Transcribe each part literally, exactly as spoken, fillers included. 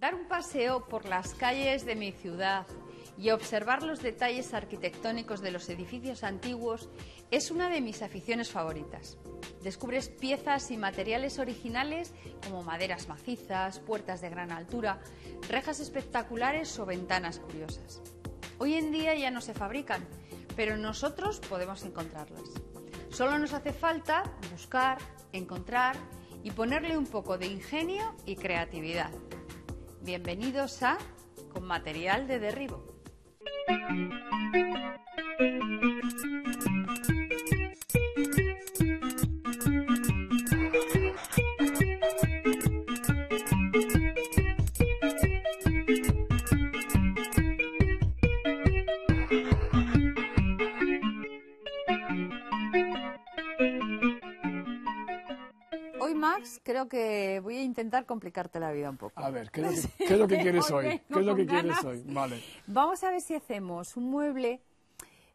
Dar un paseo por las calles de mi ciudad y observar los detalles arquitectónicos de los edificios antiguos es una de mis aficiones favoritas. Descubres piezas y materiales originales como maderas macizas, puertas de gran altura, rejas espectaculares o ventanas curiosas. Hoy en día ya no se fabrican, pero nosotros podemos encontrarlas. Solo nos hace falta buscar, encontrar y ponerle un poco de ingenio y creatividad. Bienvenidos a Con Material de Derribo. Hoy, Max, creo que voy a intentar complicarte la vida un poco. A ver, ¿qué es lo que, ¿qué es lo que quieres hoy? ¿Qué es lo que quieres hoy? Vale. Vamos a ver si hacemos un mueble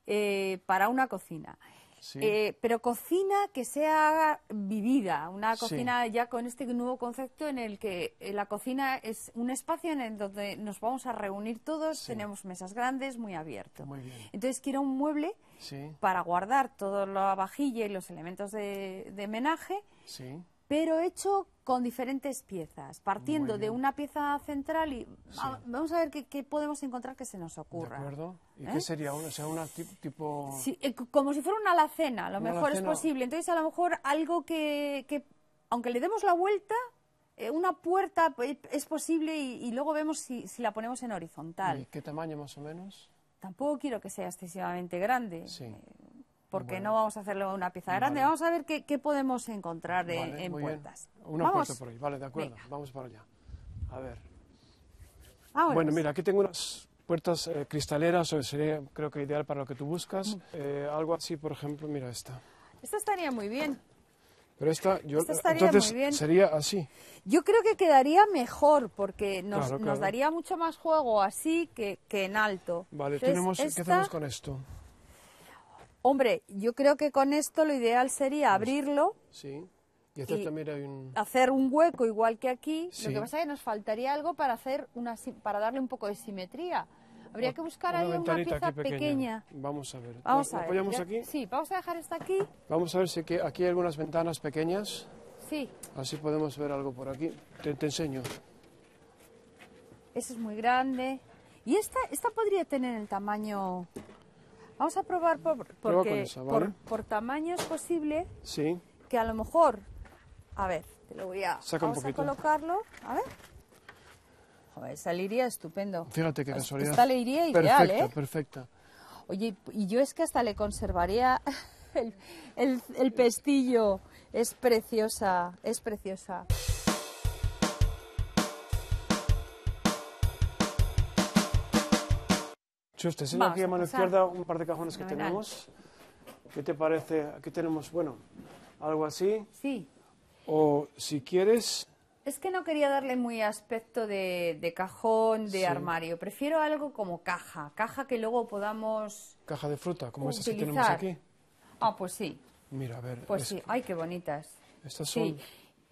eh, para una cocina. Sí. Eh, pero cocina que sea vivida, una cocina sí. Ya con este nuevo concepto en el que la cocina es un espacio en el donde nos vamos a reunir todos, sí. Tenemos mesas grandes, muy abierto. Muy bien. Entonces quiero un mueble sí. Para guardar toda la vajilla y los elementos de, de menaje. Sí. Pero hecho con diferentes piezas, partiendo de una pieza central y sí. a, vamos a ver qué, qué podemos encontrar que se nos ocurra. ¿De acuerdo? ¿Y ¿Eh? qué sería? ¿O sea, una tipo...? Sí, eh, como si fuera una alacena, a lo una mejor alacena. Es posible. Entonces, a lo mejor algo que, que aunque le demos la vuelta, eh, una puerta es posible y, y luego vemos si, si la ponemos en horizontal. ¿Y qué tamaño más o menos? Tampoco quiero que sea excesivamente grande. Sí. Eh, Porque bueno. No vamos a hacerlo una pieza vale. grande. Vamos a ver qué, qué podemos encontrar de, vale, en puertas. Bien. Una ¿Vamos? puerta por ahí, vale, de acuerdo. Venga. Vamos para allá. A ver. Ah, bueno, mira, aquí tengo unas puertas eh, cristaleras, o sería, creo que ideal para lo que tú buscas. Mm. Eh, algo así, por ejemplo, mira esta. Esta estaría muy bien. Pero esta, yo, esta estaría entonces, muy bien. Sería así. Yo creo que quedaría mejor, porque nos, claro, claro. nos daría mucho más juego así que, que en alto. Vale, entonces, tenemos, esta... ¿qué hacemos con esto? Hombre, yo creo que con esto lo ideal sería abrirlo sí. y, hacer, y también hay un... hacer un hueco igual que aquí. Sí. Lo que pasa es que nos faltaría algo para hacer una para darle un poco de simetría. Habría que buscar ahí una, una pieza pequeña. pequeña. Vamos a ver. Vamos a ver. ¿Apoyamos aquí? Sí, vamos a dejar esta aquí. Vamos a ver si aquí, aquí hay algunas ventanas pequeñas. Sí. Así podemos ver algo por aquí. Te, te enseño. Eso es muy grande. Y esta, esta podría tener el tamaño... Vamos a probar por, porque, esa, ¿vale? por, por tamaño es posible sí. que a lo mejor... A ver, te lo voy a... Saca vamos un poquito. a colocarlo. A ver. Joder, saliría estupendo. Fíjate qué casualidad. Esta le iría ideal, perfecta, ¿eh? Perfecta. Oye, y yo es que hasta le conservaría el, el, el pestillo. Es preciosa, es preciosa. Te enseño aquí a mano izquierda un par de cajones que tenemos. ¿Qué te parece? Aquí tenemos, bueno, algo así. Sí. O si quieres... Es que no quería darle muy aspecto de, de cajón, de sí. armario. Prefiero algo como caja. Caja que luego podamos... Caja de fruta, como utilizar. Esas que tenemos aquí. Ah, pues sí. Mira, a ver. Pues es... sí. Ay, qué bonitas. Estas son... Sí.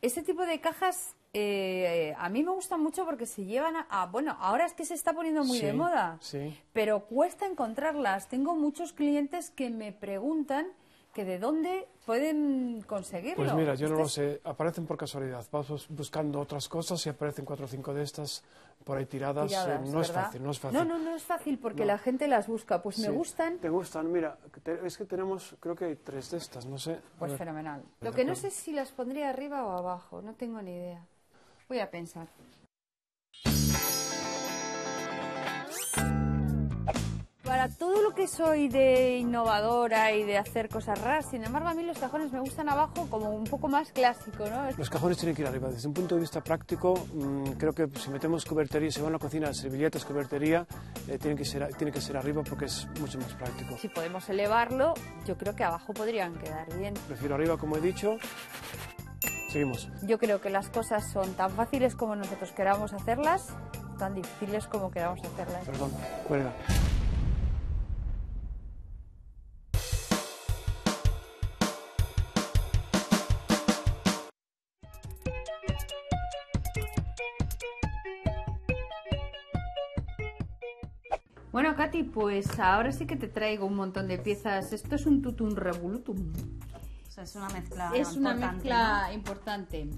Este tipo de cajas... Eh, a mí me gustan mucho porque se llevan a, a... Bueno, ahora es que se está poniendo muy sí, de moda, sí. pero cuesta encontrarlas. Tengo muchos clientes que me preguntan que de dónde pueden conseguirlo. Pues mira, yo no lo sé. Aparecen por casualidad. Vamos buscando otras cosas y aparecen cuatro o cinco de estas por ahí tiradas. tiradas eh, no ¿verdad? es fácil, no es fácil. No, no, no es fácil porque no. la gente las busca. Pues sí. me gustan. Te gustan, mira. Te, es que tenemos, creo que hay tres de estas, no sé. Pues fenomenal. Lo que no sé es si las pondría arriba o abajo. No tengo ni idea. Voy a pensar. Para todo lo que soy de innovadora y de hacer cosas raras, sin embargo, a mí los cajones me gustan abajo como un poco más clásico, ¿no? Los cajones tienen que ir arriba. Desde un punto de vista práctico, mmm, creo que si metemos cubertería, si va en la cocina, servilletas, cubertería, eh, tiene que ser, tiene que ser arriba porque es mucho más práctico. Si podemos elevarlo, yo creo que abajo podrían quedar bien. Prefiero arriba, como he dicho. Seguimos. Yo creo que las cosas son tan fáciles como nosotros queramos hacerlas, tan difíciles como queramos hacerlas. Perdón, cuelga. Bueno, Katy, pues ahora sí que te traigo un montón de piezas. Esto es un tutum revolutum. O sea, es una mezcla es importante. Es una mezcla, ¿no? Importante.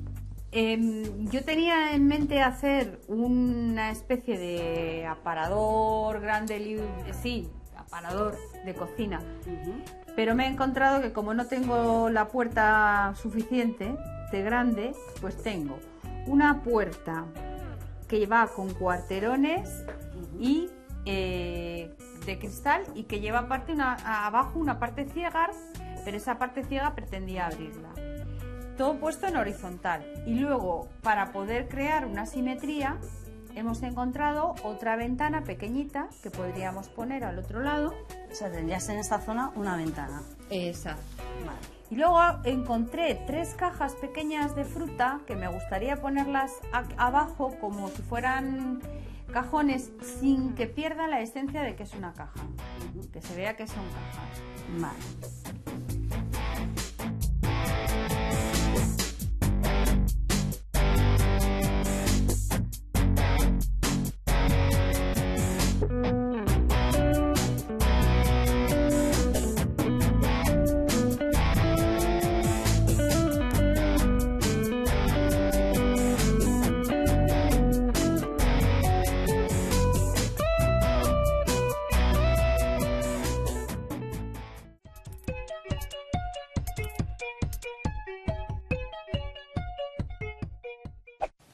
Eh, yo tenía en mente hacer una especie de aparador grande, eh, sí, aparador de cocina. Uh-huh. Pero me he encontrado que como no tengo la puerta suficiente de grande, pues tengo una puerta que va con cuarterones y eh, de cristal, y que lleva aparte una, abajo una parte ciega, pero esa parte ciega pretendía abrirla. Todo puesto en horizontal. Y luego, para poder crear una simetría, hemos encontrado otra ventana pequeñita que podríamos poner al otro lado. O sea, tendrías en esta zona una ventana. Exacto. Vale. Y luego encontré tres cajas pequeñas de fruta que me gustaría ponerlas abajo como si fueran cajones, sin que pierda la esencia de que es una caja. Que se vea que son cajas. Vale.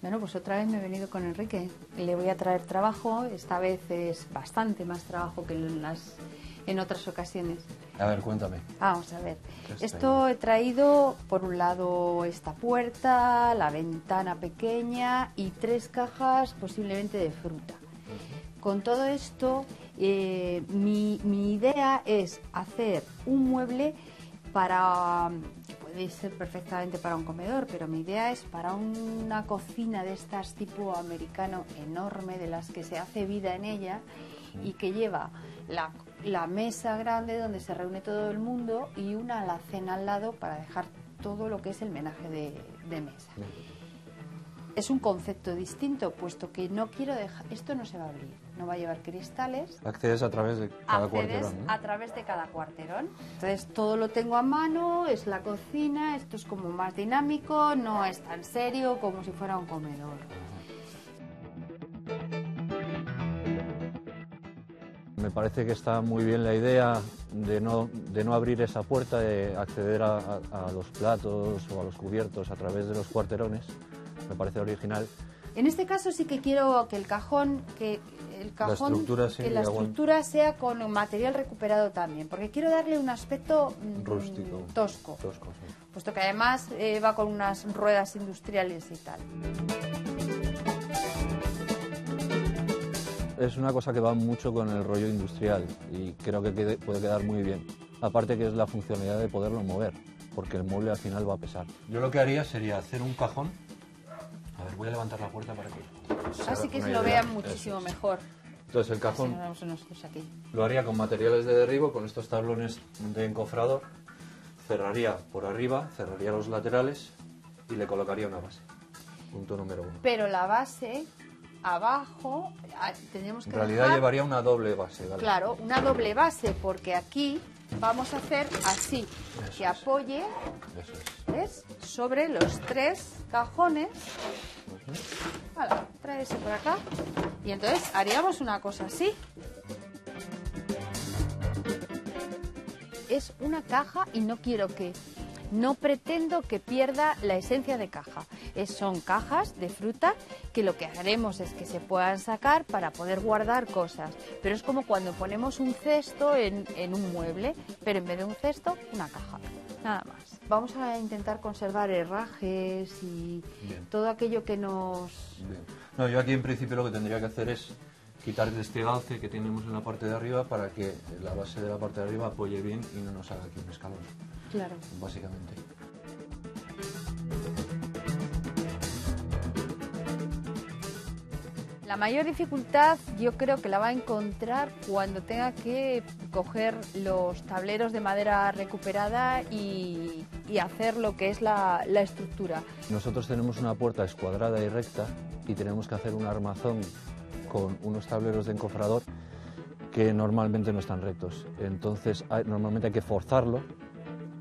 Bueno, pues otra vez me he venido con Enrique. Le voy a traer trabajo. Esta vez es bastante más trabajo que en, las, en otras ocasiones. A ver, cuéntame. Vamos a ver. Esto he traído, por un lado, esta puerta, la ventana pequeña y tres cajas posiblemente de fruta. Con todo esto, eh, mi, mi idea es hacer un mueble para... Puede ser perfectamente para un comedor, pero mi idea es para una cocina de estas tipo americano enorme, de las que se hace vida en ella y que lleva la, la mesa grande donde se reúne todo el mundo y una alacena al lado para dejar todo lo que es el menaje de, de mesa. Es un concepto distinto, puesto que no quiero dejar... Esto no se va a abrir, no va a llevar cristales. Accedes a través de cada cuarterón, ¿no? A través de cada cuarterón. Entonces todo lo tengo a mano, es la cocina, esto es como más dinámico, no es tan serio como si fuera un comedor. Me parece que está muy bien la idea de no, de no abrir esa puerta, de acceder a, a, a los platos o a los cubiertos a través de los cuarterones. Me parece original. En este caso sí que quiero que el cajón, que el cajón, la estructura, sí, que la estructura sea con un material recuperado también, porque quiero darle un aspecto rústico, tosco, tosco sí. Puesto que además eh, va con unas ruedas industriales y tal. Es una cosa que va mucho con el rollo industrial y creo que quede, puede quedar muy bien. Aparte que es la funcionalidad de poderlo mover, porque el mueble al final va a pesar. Yo lo que haría sería hacer un cajón. A ver, voy a levantar la puerta para que... Así que se lo vean muchísimo Eso. mejor. Entonces el cajón aquí. Lo haría con materiales de derribo, con estos tablones de encofrador. Cerraría por arriba, cerraría los laterales y le colocaría una base. Punto número uno. Pero la base abajo tendríamos que... En realidad dejar... llevaría una doble base. Dale. Claro, una doble base, porque aquí vamos a hacer así. Eso que es. apoye Eso es. ¿ves? sobre los tres cajones. Hala, tráese por acá y entonces haríamos una cosa así. Es una caja y no quiero que, no pretendo que pierda la esencia de caja. Es, son cajas de fruta que lo que haremos es que se puedan sacar para poder guardar cosas. Pero es como cuando ponemos un cesto en, en un mueble, pero en vez de un cesto, una caja. Nada más. Vamos a intentar conservar herrajes y Bien. todo aquello que nos... Bien. No, yo aquí en principio lo que tendría que hacer es quitar este galce que tenemos en la parte de arriba para que la base de la parte de arriba apoye bien y no nos haga aquí un escalón. Claro. Básicamente. La mayor dificultad yo creo que la va a encontrar cuando tenga que coger los tableros de madera recuperada y, y hacer lo que es la, la estructura. Nosotros tenemos una puerta escuadrada y recta y tenemos que hacer un armazón con unos tableros de encofrador que normalmente no están rectos. Entonces, hay, normalmente hay que forzarlo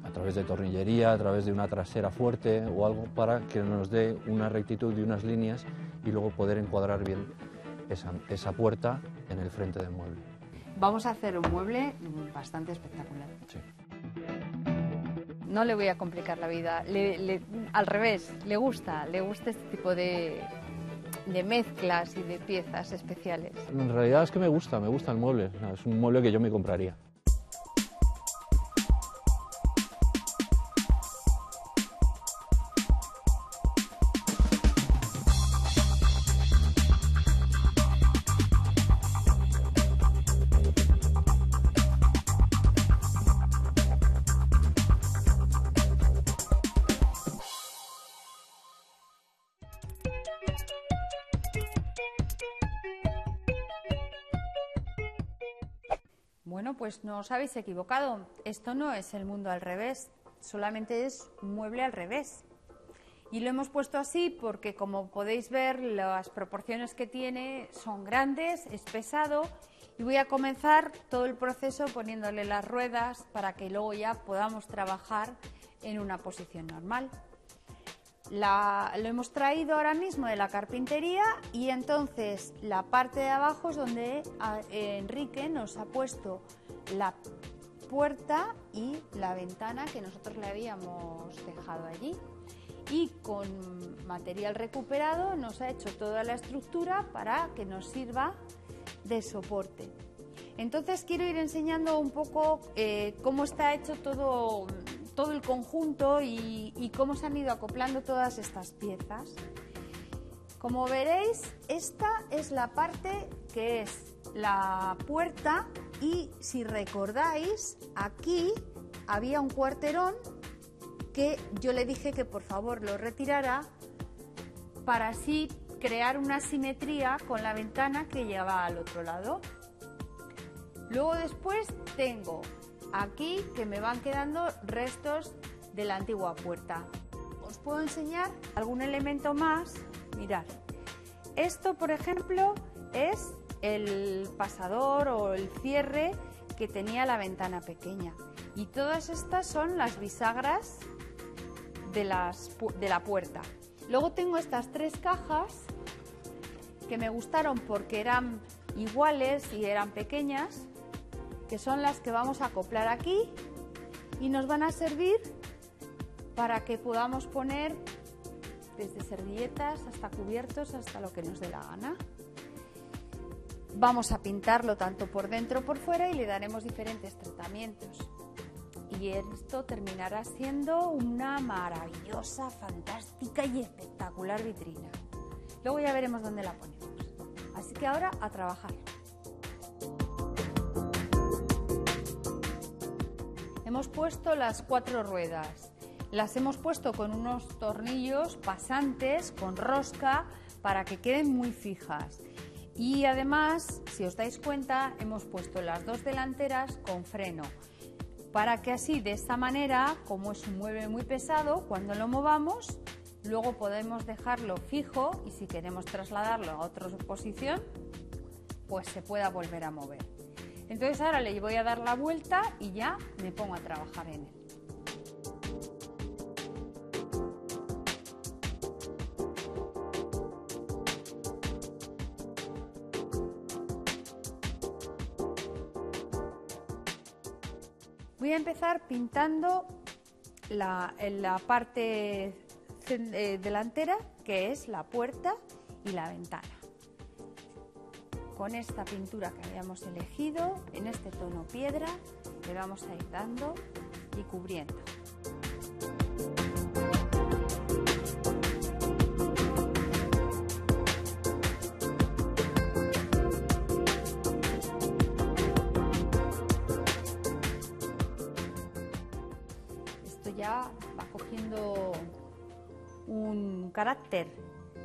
a través de tornillería, a través de una trasera fuerte o algo para que nos dé una rectitud y unas líneas y luego poder encuadrar bien esa, esa puerta en el frente del mueble. Vamos a hacer un mueble bastante espectacular. Sí. No le voy a complicar la vida, le, le, al revés, le gusta, le gusta este tipo de, de mezclas y de piezas especiales. En realidad es que me gusta, me gusta el mueble, es un mueble que yo me compraría. Bueno, pues no os habéis equivocado, esto no es el mundo al revés, solamente es un mueble al revés. Y lo hemos puesto así porque, como podéis ver, las proporciones que tiene son grandes, es pesado, y voy a comenzar todo el proceso poniéndole las ruedas para que luego ya podamos trabajar en una posición normal. La, lo hemos traído ahora mismo de la carpintería y entonces la parte de abajo es donde a, eh, Enrique nos ha puesto la puerta y la ventana que nosotros le habíamos dejado allí, y con material recuperado nos ha hecho toda la estructura para que nos sirva de soporte. Entonces quiero ir enseñando un poco eh, cómo está hecho todo todo el conjunto y, y cómo se han ido acoplando todas estas piezas. Como veréis, esta es la parte que es la puerta, y si recordáis, aquí había un cuarterón que yo le dije que por favor lo retirara para así crear una simetría con la ventana que lleva al otro lado. Luego después tengo aquí que me van quedando restos de la antigua puerta. Os puedo enseñar algún elemento más. Mirad, esto por ejemplo es el pasador o el cierre que tenía la ventana pequeña, y todas estas son las bisagras de, las, de la puerta. Luego tengo estas tres cajas que me gustaron porque eran iguales y eran pequeñas, que son las que vamos a acoplar aquí y nos van a servir para que podamos poner desde servilletas hasta cubiertos, hasta lo que nos dé la gana. Vamos a pintarlo tanto por dentro por fuera y le daremos diferentes tratamientos. Y esto terminará siendo una maravillosa, fantástica y espectacular vitrina. Luego ya veremos dónde la ponemos. Así que ahora a trabajar. Hemos puesto las cuatro ruedas, las hemos puesto con unos tornillos pasantes, con rosca, para que queden muy fijas. Y además, si os dais cuenta, hemos puesto las dos delanteras con freno, para que así, de esta manera, como es un mueble muy pesado, cuando lo movamos, luego podemos dejarlo fijo y si queremos trasladarlo a otra posición, pues se pueda volver a mover. Entonces ahora le voy a dar la vuelta y ya me pongo a trabajar en él. Voy a empezar pintando la, la parte delantera, que es la puerta y la ventana, con esta pintura que habíamos elegido, en este tono piedra, le vamos a ir dando y cubriendo. Esto ya va cogiendo un carácter.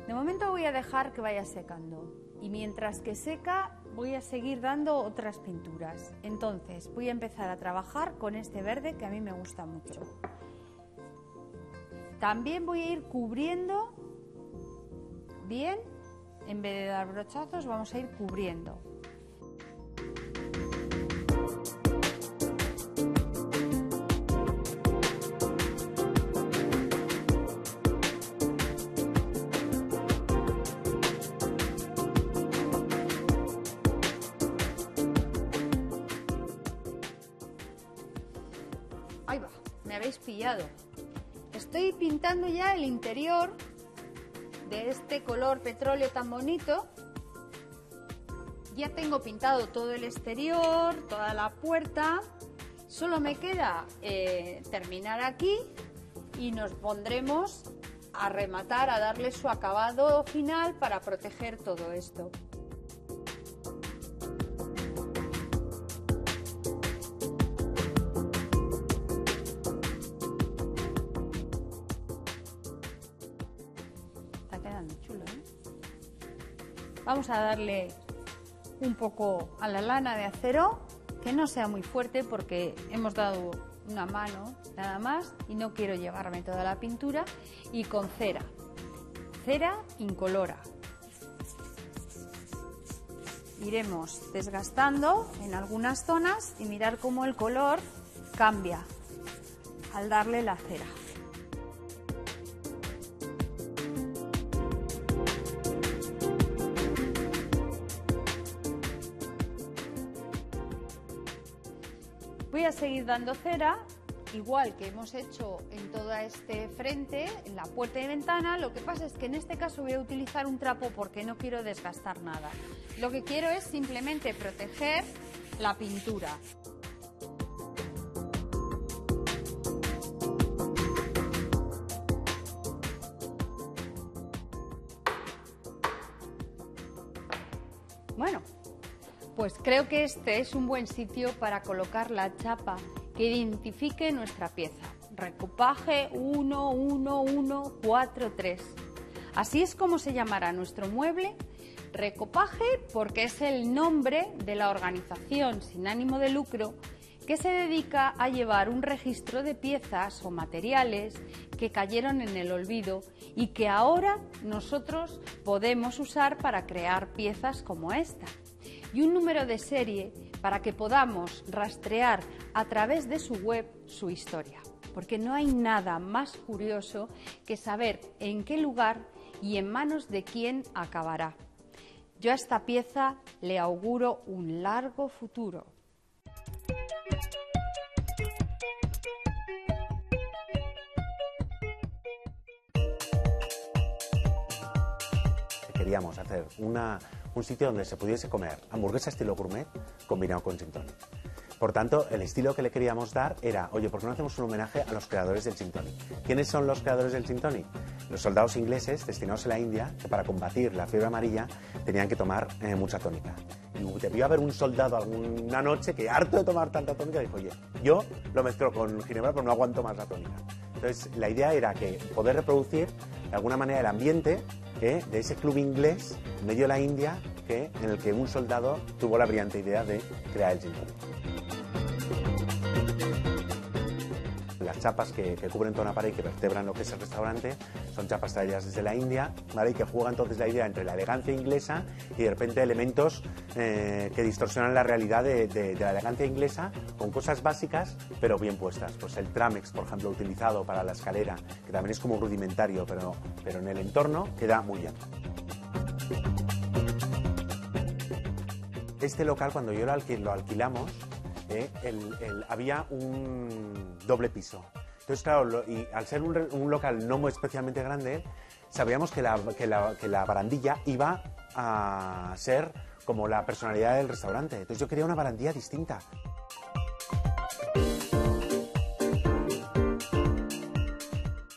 De momento voy a dejar que vaya secando. Y mientras que seca voy a seguir dando otras pinturas. Entonces voy a empezar a trabajar con este verde que a mí me gusta mucho. También voy a ir cubriendo bien, en vez de dar brochazos vamos a ir cubriendo. ¡Ahí va! Me habéis pillado. Estoy pintando ya el interior de este color petróleo tan bonito. Ya tengo pintado todo el exterior, toda la puerta. Solo me queda eh, terminar aquí y nos pondremos a rematar, a darle su acabado final para proteger todo esto. Está quedando chulo, ¿eh? Vamos a darle un poco a la lana de acero, que no sea muy fuerte porque hemos dado una mano nada más y no quiero llevarme toda la pintura, y con cera, cera incolora. Iremos desgastando en algunas zonas y mirar cómo el color cambia al darle la cera. Voy a seguir dando cera, igual que hemos hecho en todo este frente, en la puerta y ventana. Lo que pasa es que en este caso voy a utilizar un trapo porque no quiero desgastar nada. Lo que quiero es simplemente proteger la pintura. Bueno, pues creo que este es un buen sitio para colocar la chapa que identifique nuestra pieza. Recopaje uno uno uno cuatro tres. Así es como se llamará nuestro mueble. Recopaje porque es el nombre de la organización sin ánimo de lucro que se dedica a llevar un registro de piezas o materiales que cayeron en el olvido y que ahora nosotros podemos usar para crear piezas como esta. Y un número de serie para que podamos rastrear a través de su web su historia. Porque no hay nada más curioso que saber en qué lugar y en manos de quién acabará. Yo a esta pieza le auguro un largo futuro. Queríamos hacer una... un sitio donde se pudiese comer hamburguesa estilo gourmet combinado con Shintonic. Por tanto, el estilo que le queríamos dar era, oye, ¿por qué no hacemos un homenaje a los creadores del Shintonic? ¿Quiénes son los creadores del Shintonic? Los soldados ingleses destinados a la India, que para combatir la fiebre amarilla tenían que tomar eh, mucha tónica. Y debió haber un soldado alguna noche que, harto de tomar tanta tónica, dijo, oye, yo lo mezclo con ginebra pero no aguanto más la tónica. Entonces, la idea era que poder reproducir de alguna manera el ambiente ¿eh? de ese club inglés en medio de la India, ¿eh? en el que un soldado tuvo la brillante idea de crear el Shintonic. Las chapas que, que cubren toda una pared y que vertebran lo que es el restaurante son chapas traídas desde la India, ¿vale? Y que juegan entonces la idea entre la elegancia inglesa y de repente elementos eh, que distorsionan la realidad de, de, de la elegancia inglesa con cosas básicas pero bien puestas. Pues el Tramex, por ejemplo, utilizado para la escalera, que también es como rudimentario, pero, pero en el entorno queda muy bien. Este local, cuando yo lo, alquil, lo alquilamos, Eh, el, el, había un doble piso. Entonces, claro, lo, y al ser un, un local no muy especialmente grande, sabíamos que la, que, la, que la barandilla iba a ser como la personalidad del restaurante. Entonces yo quería una barandilla distinta.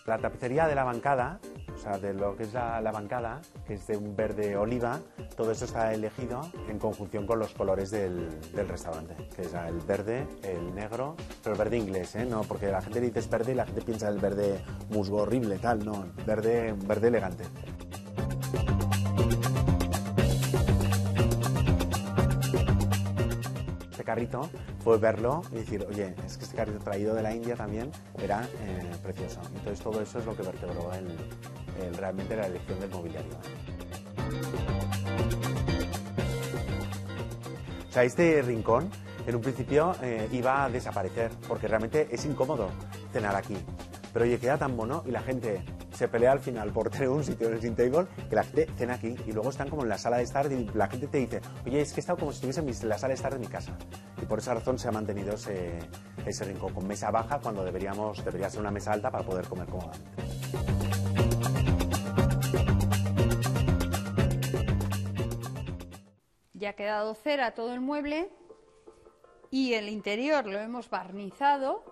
La tapicería de la bancada, o sea, de lo que es la, la bancada, que es de un verde oliva, todo eso está elegido en conjunción con los colores del, del restaurante, que es el verde, el negro, pero el verde inglés, ¿eh? No, porque la gente dice es verde y la gente piensa el verde musgo horrible, tal, no, verde, verde elegante. Este carrito fue verlo y decir, oye, es que este carrito traído de la India también era eh, precioso. Entonces todo eso es lo que vertebró el, el, realmente la elección del mobiliario. O sea, este rincón en un principio eh, iba a desaparecer porque realmente es incómodo cenar aquí. Pero oye, queda tan mono y la gente se pelea al final por tener un sitio en el Shintonic que la gente cena aquí y luego están como en la sala de estar y la gente te dice, oye, es que he estado como si estuviese en la sala de estar de mi casa. Y por esa razón se ha mantenido ese, ese rincón con mesa baja cuando deberíamos, debería ser una mesa alta para poder comer cómodamente. Ya ha quedado cera todo el mueble y el interior lo hemos barnizado.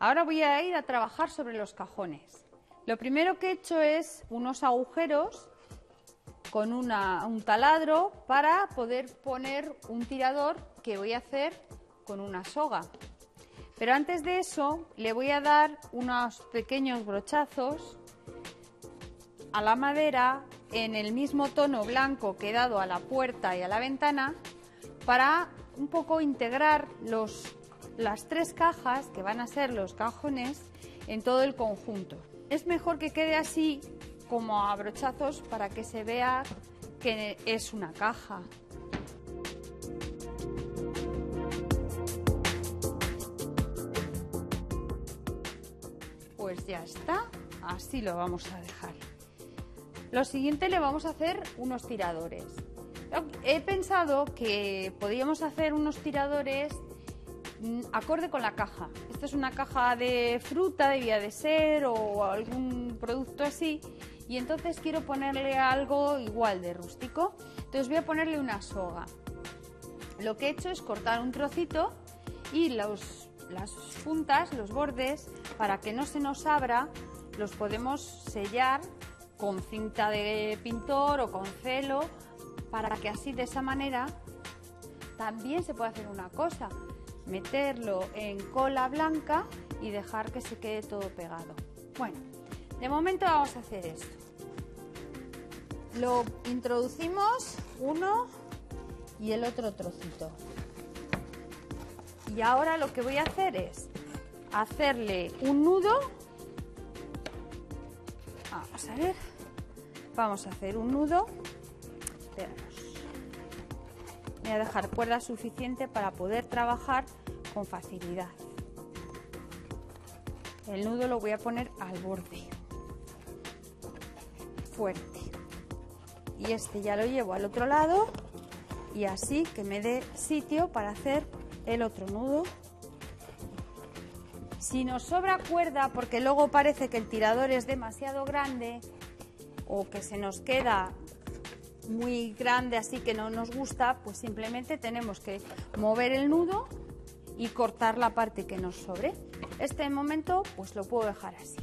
Ahora voy a ir a trabajar sobre los cajones. Lo primero que he hecho es unos agujeros con una, un taladro para poder poner un tirador que voy a hacer con una soga. Pero antes de eso le voy a dar unos pequeños brochazos a la madera en el mismo tono blanco que he dado a la puerta y a la ventana para un poco integrar los, las tres cajas que van a ser los cajones en todo el conjunto. Es mejor que quede así como a brochazos para que se vea que es una caja. Pues ya está, así lo vamos a dejar. Lo siguiente, le vamos a hacer unos tiradores. He pensado que podíamos hacer unos tiradores acorde con la caja. Esta es una caja de fruta, debía de ser, o algún producto así, y entonces quiero ponerle algo igual de rústico. Entonces voy a ponerle una soga. Lo que he hecho es cortar un trocito y los, las puntas, los bordes, para que no se nos abra, los podemos sellar con cinta de pintor o con celo, para que así de esa manera también se puede hacer una cosa, meterlo en cola blanca y dejar que se quede todo pegado. Bueno, de momento vamos a hacer esto. Lo introducimos uno y el otro trocito. Y ahora lo que voy a hacer es hacerle un nudo. Vamos a ver, vamos a hacer un nudo. Veamos. Voy a dejar cuerda suficiente para poder trabajar con facilidad. El nudo lo voy a poner al borde, fuerte. Y este ya lo llevo al otro lado y así que me dé sitio para hacer el otro nudo. Si nos sobra cuerda, porque luego parece que el tirador es demasiado grande o que se nos queda muy grande así que no nos gusta, pues simplemente tenemos que mover el nudo y cortar la parte que nos sobre. Este momento pues lo puedo dejar así.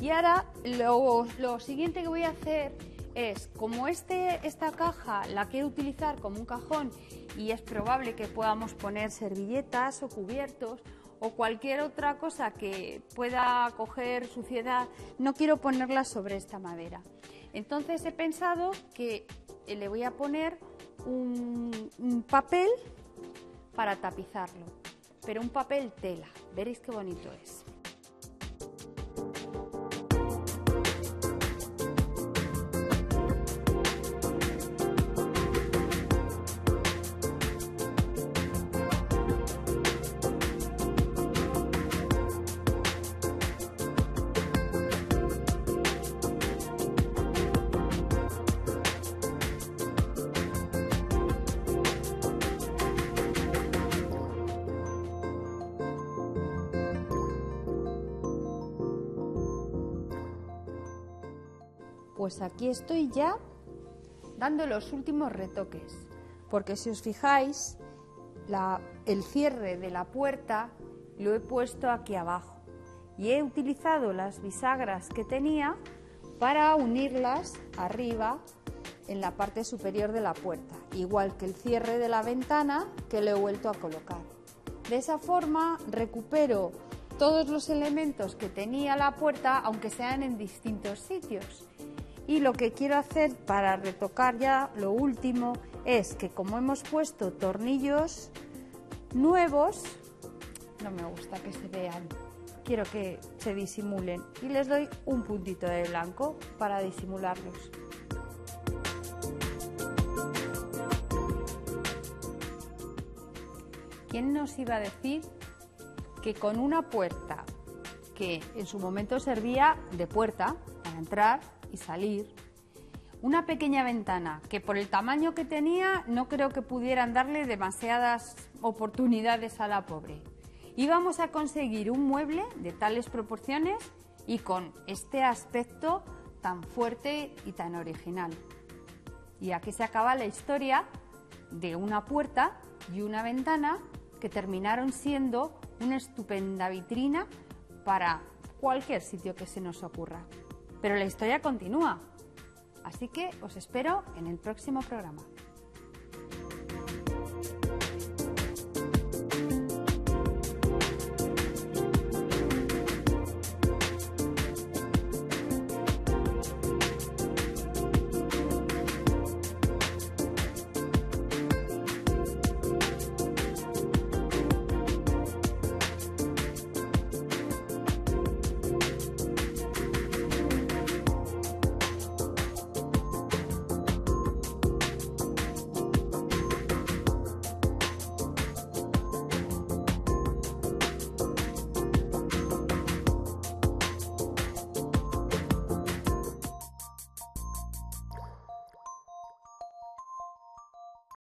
Y ahora lo, lo siguiente que voy a hacer es, como este, esta caja la quiero utilizar como un cajón y es probable que podamos poner servilletas o cubiertos o cualquier otra cosa que pueda coger suciedad, no quiero ponerla sobre esta madera. Entonces he pensado que le voy a poner un, un papel para tapizarlo, pero un papel tela, veréis qué bonito es. Pues aquí estoy ya dando los últimos retoques, porque si os fijáis, la, el cierre de la puerta lo he puesto aquí abajo y he utilizado las bisagras que tenía para unirlas arriba en la parte superior de la puerta, igual que el cierre de la ventana que lo he vuelto a colocar. De esa forma recupero todos los elementos que tenía la puerta, aunque sean en distintos sitios. Y lo que quiero hacer para retocar ya lo último es que, como hemos puesto tornillos nuevos, no me gusta que se vean, quiero que se disimulen y les doy un puntito de blanco para disimularlos. ¿Quién nos iba a decir que con una puerta que en su momento servía de puerta para entrar y salir. Una pequeña ventana que por el tamaño que tenía no creo que pudieran darle demasiadas oportunidades a la pobre. Íbamos a conseguir un mueble de tales proporciones y con este aspecto tan fuerte y tan original. Y aquí se acaba la historia de una puerta y una ventana que terminaron siendo una estupenda vitrina para cualquier sitio que se nos ocurra. Pero la historia continúa, así que os espero en el próximo programa.